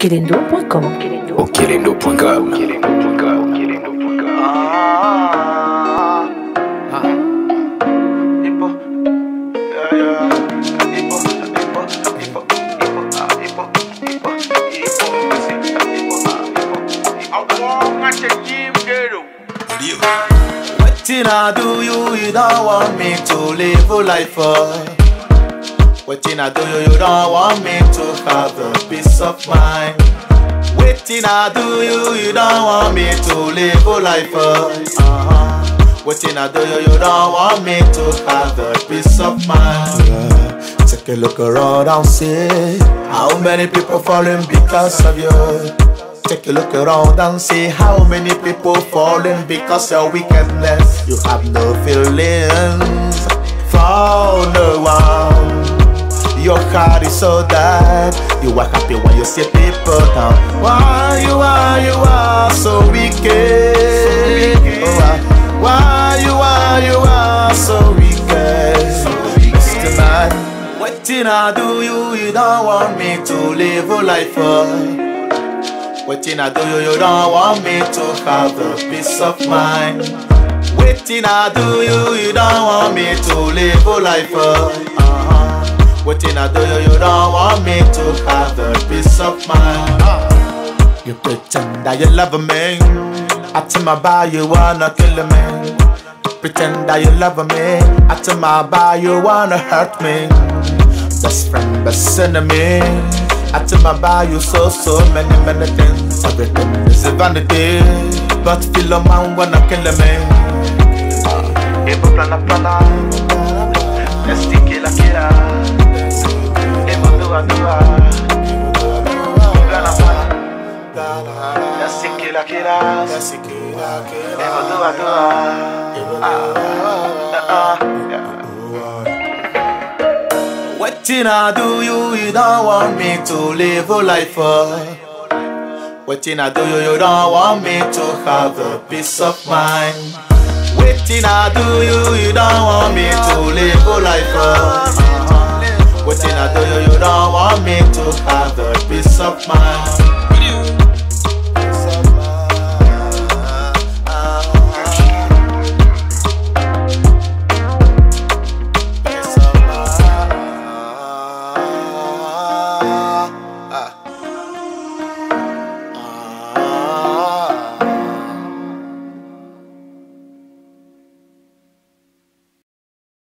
Querendo.com o Querendo.com. Wetin I do you don't want me to live a life for? Wetin I do you don't want me to have a peace of mind? Wetin I do you don't want me to live a life for? Wetin I do you don't want me to have a peace of mind? Yeah. Take a look around and see how many people falling because of you. Take a look around and see how many people falling because of your wickedness. You have no feelings for no one. Your heart is so dead. You are happy when you see people down. Why you are so wicked? Why you are so wicked? Tonight, wetin I do you don't want me to live a life for? Wetin I do you don't want me to have a peace of mind? Wetin I do you don't want me to live a life for? Wetin I do you don't want me to have a peace of mind. You pretend that you love me. I tell my boy you wanna kill me. Pretend that you love me. I tell my boy you wanna hurt me. Best friend, best enemy. I tell my boy you so many things. Everything is a vanity, but still a man wanna kill me. Wetin I do you don't want me to live a life for? Wetin I do you don't want me to have a peace of mind? Wetin I do you don't want me to live a life for? Wetin I do you don't want me to have a peace of mind?